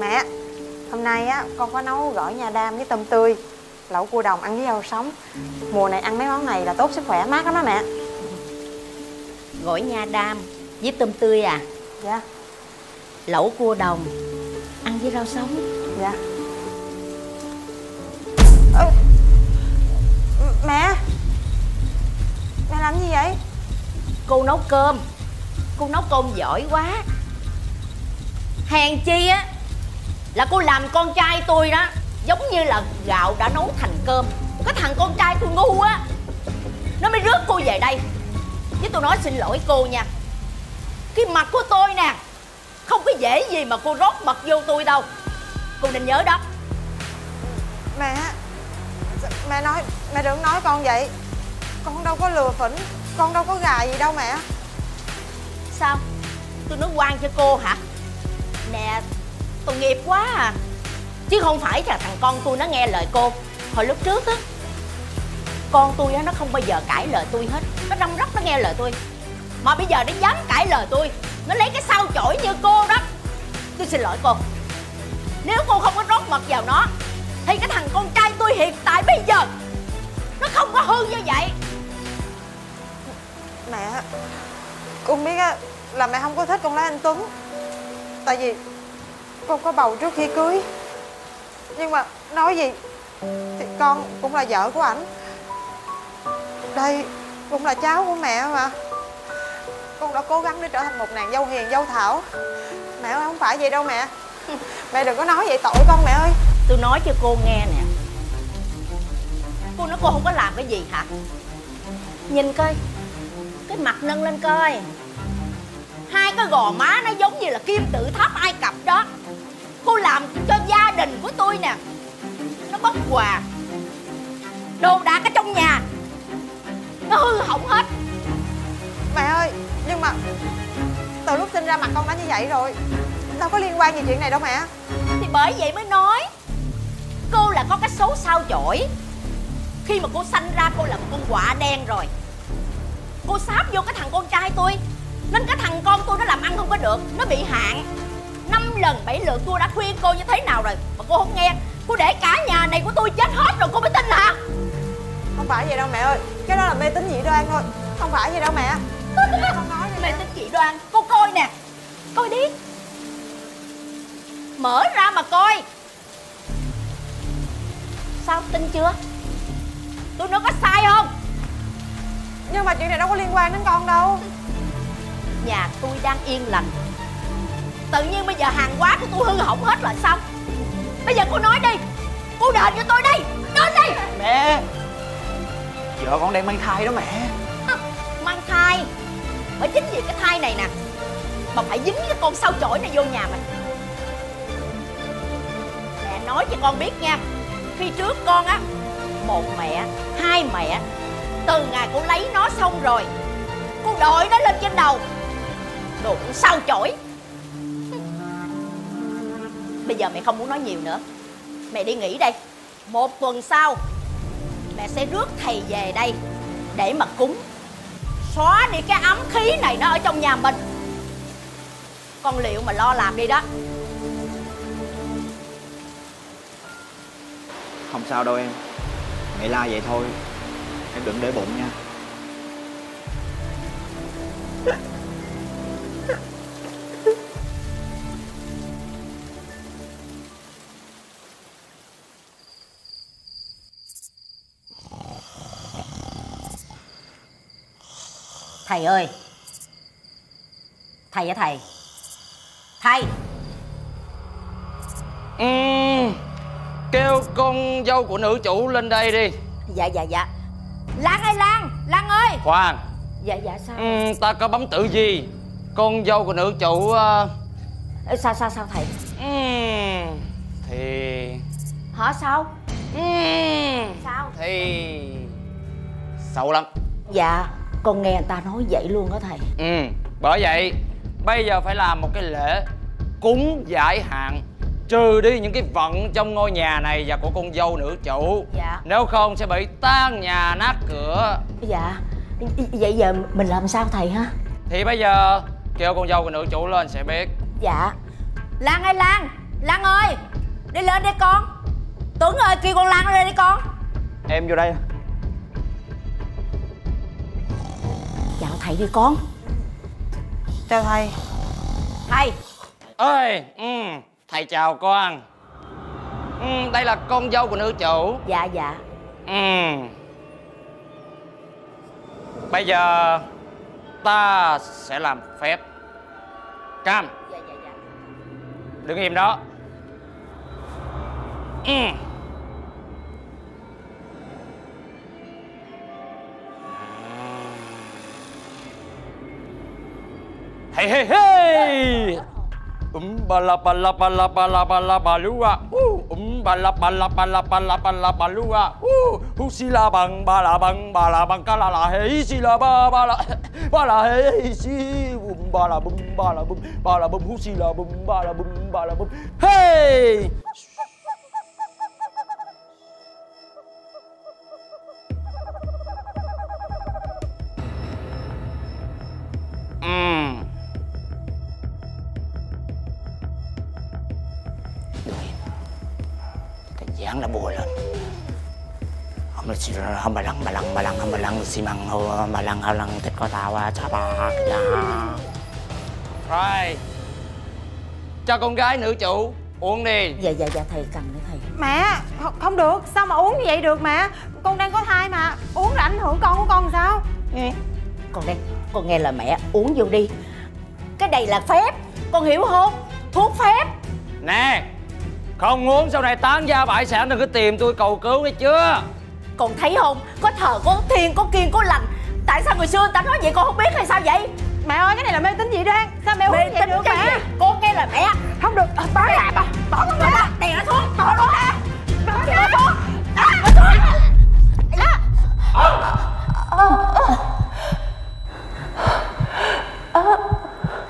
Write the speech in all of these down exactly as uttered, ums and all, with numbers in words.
Mẹ, hôm nay á con có nấu gỏi nha đam với tôm tươi, lẩu cua đồng ăn với rau sống. Mùa này ăn mấy món này là tốt sức khỏe, mát lắm đó mẹ. Gỏi nha đam với tôm tươi à? Dạ. Lẩu cua đồng ăn với rau sống. Dạ. Ê, mẹ, mẹ làm gì vậy? Cô nấu cơm. Cô nấu cơm giỏi quá. Hèn chi á là cô làm con trai tôi đó giống như là gạo đã nấu thành cơm. Cái thằng con trai tôi ngu á, nó mới rước cô về đây. Chứ tôi nói xin lỗi cô nha, cái mặt của tôi nè, không có dễ gì mà cô rót mật vô tôi đâu. Cô nên nhớ đó. Mẹ, mẹ nói, mẹ đừng nói con vậy. Con đâu có lừa phỉnh, con đâu có gà gì đâu mẹ. Sao? Tôi nói quan cho cô hả? Nè, tội nghiệp quá à. Chứ không phải là thằng con tôi nó nghe lời cô. Hồi lúc trước á, con tôi á, nó không bao giờ cãi lời tôi hết. Nó răm rắp nó nghe lời tôi. Mà bây giờ nó dám cãi lời tôi, nó lấy cái sao chổi như cô đó. Tôi xin lỗi cô. Nếu cô không có rót mật vào nó thì cái thằng con trai tôi hiện tại bây giờ nó không có hư như vậy. Mẹ, con biết á, là mẹ không có thích con lấy anh Tuấn. Tại vì con có bầu trước khi cưới. Nhưng mà nói gì thì con cũng là vợ của ảnh. Đây cũng là cháu của mẹ mà. Con đã cố gắng để trở thành một nàng dâu hiền, dâu thảo. Mẹ ơi, không phải vậy đâu mẹ. Mẹ đừng có nói vậy tội con mẹ ơi. Tôi nói cho cô nghe nè, cô nói cô không có làm cái gì hả? Nhìn coi, cái mặt nâng lên coi. Hai cái gò má nó giống như là kim tự tháp Ai Cập đó. Cô làm cho gia đình của tôi nè, nó bất hòa. Đồ đạc ở trong nhà nó hư hỏng hết. Mẹ ơi, nhưng mà từ lúc sinh ra mặt con đã như vậy rồi, đâu có liên quan gì chuyện này đâu mẹ. Thì bởi vậy mới nói, cô là có cái số sao chổi. Khi mà cô sanh ra cô là một con quạ đen rồi. Cô sáp vô cái thằng con trai tôi nên cái thằng con tôi nó làm ăn không có được, nó bị hạn. Năm lần bảy lượt tôi đã khuyên cô như thế nào rồi mà cô không nghe. Cô để cả nhà này của tôi chết hết rồi cô mới tin hả? Không phải vậy đâu mẹ ơi, cái đó là mê tín dị đoan thôi. Không phải vậy đâu mẹ. Không nói mê tín dị đoan. Cô coi nè, coi đi, mở ra mà coi. Sao tin chưa? Tôi nói có sai không? Nhưng mà chuyện này đâu có liên quan đến con đâu. Nhà tôi đang yên lành, tự nhiên bây giờ hàng hóa của tôi hư hỏng hết rồi sao? Bây giờ cô nói đi, cô đền cho tôi đi, đền đi. Mẹ, vợ con đang mang thai đó mẹ. À, mang thai. Bởi chính vì cái thai này nè mà phải dính cái con sao chổi này vô nhà mình. Mẹ nói cho con biết nha, khi trước con á, một mẹ, hai mẹ. Từ ngày cô lấy nó xong rồi, cô đội nó lên trên đầu, đụng sao chổi. Bây giờ mẹ không muốn nói nhiều nữa, mẹ đi nghỉ đây. Một tuần sau mẹ sẽ rước thầy về đây để mà cúng, xóa đi cái ám khí này nó ở trong nhà mình. Con liệu mà lo làm đi đó. Không sao đâu em, mẹ la vậy thôi, em đừng để bụng nha. Thầy ơi, thầy hả thầy? Thầy ừ, kêu con dâu của nữ chủ lên đây đi. Dạ dạ dạ. Lan ơi Lan, Lan ơi. Khoan. Dạ dạ sao? Ừ, ta có bấm tử vi con dâu của nữ chủ. Uh... Ừ, sao sao sao thầy? Ừ, thì hả sao? Ừ, sao? Thì xấu lắm. Dạ, con nghe người ta nói vậy luôn đó thầy. Ừ, bởi vậy bây giờ phải làm một cái lễ cúng giải hạn trừ đi những cái vận trong ngôi nhà này và của con dâu nữ chủ. Dạ. Nếu không sẽ bị tan nhà nát cửa. Dạ. Vậy giờ mình làm sao thầy hả? Thì bây giờ kêu con dâu của nữ chủ lên sẽ biết. Dạ. Lan ơi Lan, Lan ơi, đi lên đi con. Tuấn ơi kêu con Lan lên đi con. Em vô đây. Chào thầy đi con. Chào thầy. Thầy ơi. Ừ, thầy chào con. Ừ, đây là con dâu của nữ chủ. Dạ dạ. Ừ. Bây giờ ta sẽ làm phép. Cam. Dạ dạ dạ. Đứng im đó. Ừ. Hey hey hey. Um ba la ba la ba la ba la ba la ba lua. Um ba la ba la ba la ba la ba la ba lua. Hu si la bang ba la bang ba la bang ka la la hey si la ba ba la ba la hey si um ba la bum ba la bum ba la bum hu si la bum ba la bum ba la bum hey. Giáng đã bùa lên. Hôm nay chỉ là hâm bà lăng bà lăng bà lăng hâm bà lăng xi măng hô bà lăng hao lăng thịt có tao á chà bà kìa. Rồi cho con gái nữ chủ uống đi. Dạ dạ dạ thầy cầm đi thầy. Mẹ không được, sao mà uống như vậy được mẹ? Con đang có thai mà uống là ảnh hưởng con của con sao? Nghe con đây, con nghe lời mẹ uống vô đi. Cái này là phép, con hiểu không? Thuốc phép. Nè. Không uống sau này tán gia bại sản đừng có tìm tôi cầu cứu nghe chưa? Con thấy không? Có thờ có thiên có kiên có lành. Tại sao người xưa người ta nói vậy con không biết hay sao vậy? Mẹ ơi cái này là mê tín dị đoan. Sao mẹ uống mê vậy được mẹ? Gì? Con nghe là mẹ. Không được. Bỏ ra. Bỏ con ra. Đè nó xuống. Bỏ nó ra. Bỏ ra. Bỏ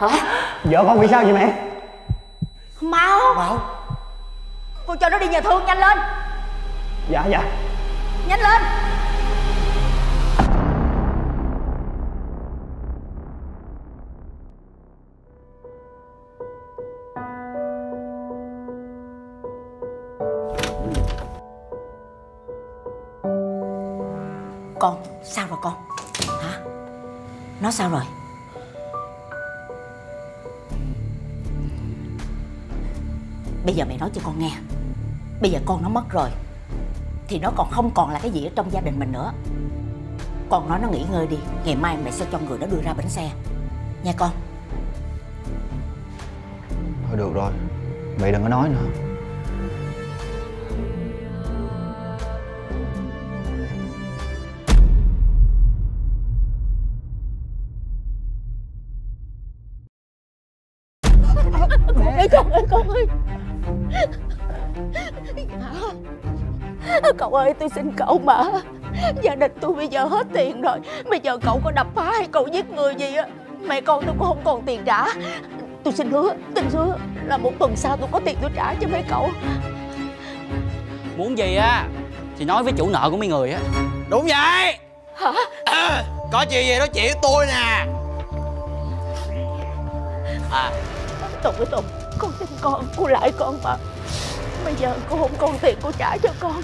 xuống. Vợ con bị sao vậy mẹ? Máu. Máu. Cô cho nó đi nhà thương nhanh lên. Dạ dạ. Nhanh lên. Con sao rồi con? Hả? Nó sao rồi? Bây giờ mẹ nói cho con nghe. Bây giờ con nó mất rồi thì nó còn không còn là cái gì ở trong gia đình mình nữa. Con nói nó nghỉ ngơi đi. Ngày mai mẹ sẽ cho người đó đưa ra bến xe. Nha con. Thôi được rồi, mẹ đừng có nói nữa. Ê con ơi, con ơi. Cậu ơi tôi xin cậu mà. Gia đình tôi bây giờ hết tiền rồi. Bây giờ cậu có đập phá hay cậu giết người gì á, mẹ con tôi cũng không còn tiền trả. Tôi xin hứa, tin hứa là một tuần sau tôi có tiền tôi trả cho mấy cậu. Muốn gì á thì nói với chủ nợ của mấy người á. Đúng vậy. Hả? À, có chuyện gì nói chuyện với tôi nè. À Tùng ơi Tùng, con tin con, cô lại con mà. Bây giờ cô không còn tiền cô trả cho con.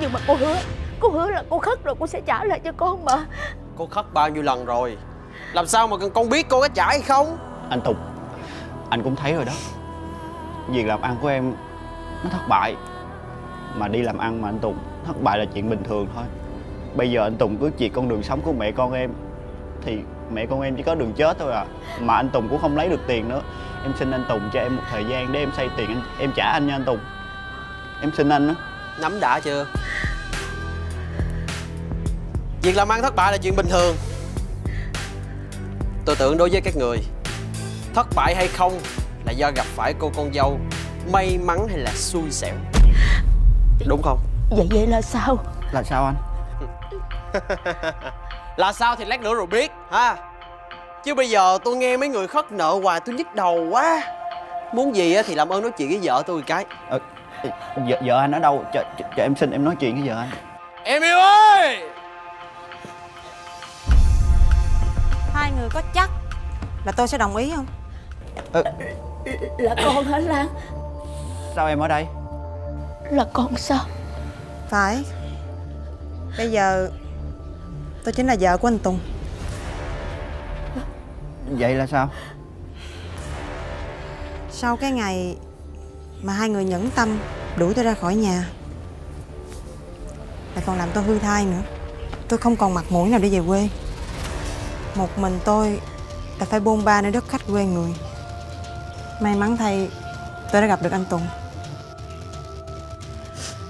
Nhưng mà cô hứa, cô hứa là cô khất rồi cô sẽ trả lại cho con mà. Cô khất bao nhiêu lần rồi, làm sao mà con biết cô có trả hay không? Anh Tùng, anh cũng thấy rồi đó. Việc làm ăn của em nó thất bại. Mà đi làm ăn mà anh Tùng, thất bại là chuyện bình thường thôi. Bây giờ anh Tùng cứ chỉ con đường sống của mẹ con em thì mẹ con em chỉ có đường chết thôi à. Mà anh Tùng cũng không lấy được tiền nữa. Em xin anh Tùng cho em một thời gian để em xây tiền em, em trả anh nha anh Tùng. Em xin anh á. Nắm đã chưa? Việc làm ăn thất bại là chuyện bình thường. Tôi tưởng đối với các người, thất bại hay không là do gặp phải cô con dâu may mắn hay là xui xẻo. Đúng không? Vậy vậy là sao? Là sao anh? Là sao thì lát nữa rồi biết ha. Chứ bây giờ tôi nghe mấy người khất nợ hoài tôi nhức đầu quá. Muốn gì thì làm ơn nói chuyện với vợ tôi cái. Ờ, vợ, vợ anh ở đâu? Chờ, chờ em xin em nói chuyện với vợ anh. Em yêu ơi, hai người có chắc là tôi sẽ đồng ý không? Ờ, là con hả Lan? Sao em ở đây? Là con sao? Phải. Bây giờ tôi chính là vợ của anh Tùng. Vậy là sao? Sau cái ngày mà hai người nhẫn tâm đuổi tôi ra khỏi nhà, lại còn làm tôi hư thai nữa, tôi không còn mặt mũi nào để về quê. Một mình tôi đã phải bôn ba nơi đất khách quê người. May mắn thay, tôi đã gặp được anh Tùng.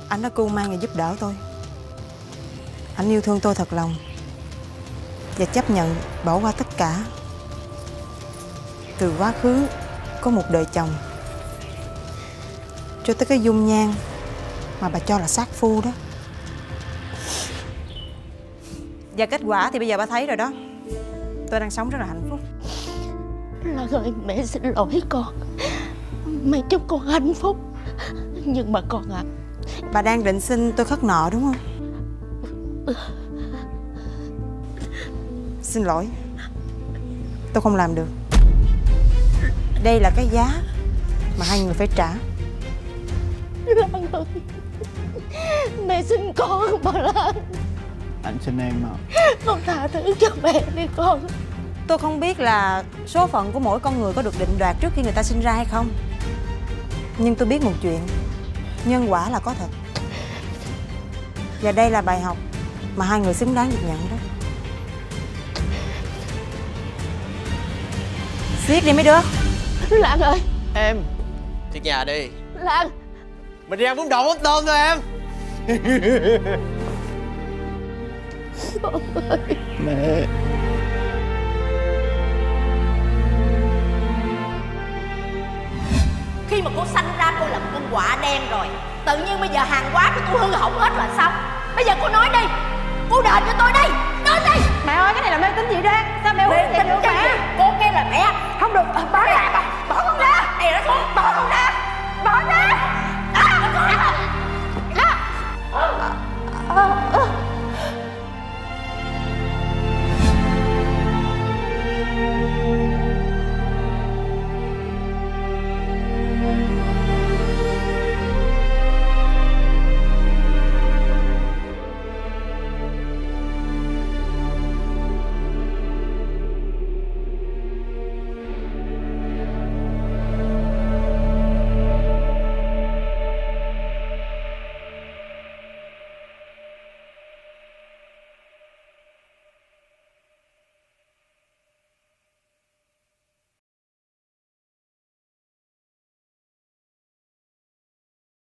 Anh đã cưu mang và giúp đỡ tôi. Anh yêu thương tôi thật lòng và chấp nhận bỏ qua tất cả. Từ quá khứ có một đời chồng cho tới cái dung nhan mà bà cho là sát phu đó. Và kết quả thì bây giờ bà thấy rồi đó. Tôi đang sống rất là hạnh phúc. Lan ơi, mẹ xin lỗi con. Mẹ chúc con hạnh phúc. Nhưng mà con ạ, bà đang định xin tôi khất nợ đúng không? Xin lỗi, tôi không làm được. Đây là cái giá mà hai người phải trả. Lan ơi, mẹ xin con bà Lan. Anh xin em mà. Con tha thứ cho mẹ đi con. Tôi không biết là số phận của mỗi con người có được định đoạt trước khi người ta sinh ra hay không, nhưng tôi biết một chuyện, nhân quả là có thật. Và đây là bài học mà hai người xứng đáng được nhận đó. Xiết đi mấy đứa. Lan ơi, em thiệt nhà đi Lan. Mình đi ăn bún đậu mắm tôm thôi em. Mẹ. Khi mà cô sanh ra cô là một con quạ đen rồi. Tự nhiên bây giờ hàng hóa của tôi hư hỏng hết rồi sao? Bây giờ cô nói đi, cô đền cho tôi đi. Nói đi. Mẹ ơi, cái này là mê tín dị đoan. Sao mẹ uống vậy được mẹ? Cô kêu là mẹ không được. Bỏ ra, bỏ con ra. Này nó xuống.